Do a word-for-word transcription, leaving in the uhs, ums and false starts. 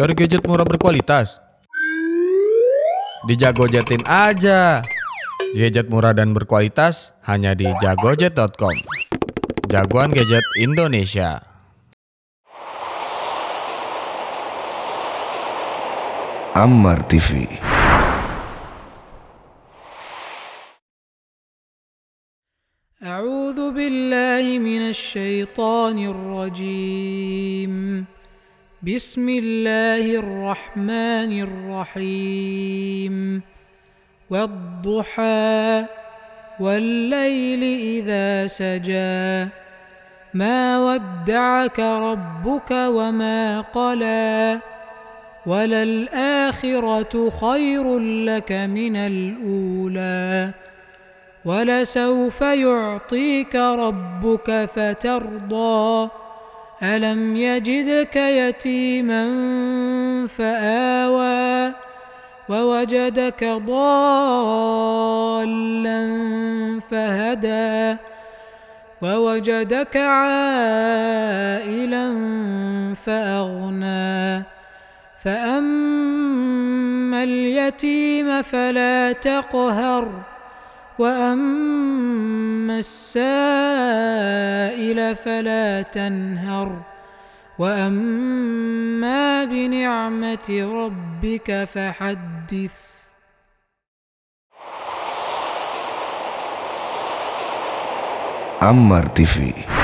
dari gadget murah berkualitas. Dijagojetin aja. Gadget murah dan berkualitas hanya di jagojet titik com. Jagoan Gadget Indonesia. Ammar T V. أعوذ بالله من الشيطان الرجيم. بسم الله الرحمن الرحيم. والضحى والليل إذا سجى ما ودعك ربك وما قلى وللآخرة خير لك من الأولى ولسوف يعطيك ربك فترضى ألم يجدك يتيما فآوى ووجدك ضالا فهدى ووجدك عائلا فأغنى فأما اليتيم فلا تقهر وأما السائل فلا تنهر وأما بنعمة ربك فحدث. Ammar T V.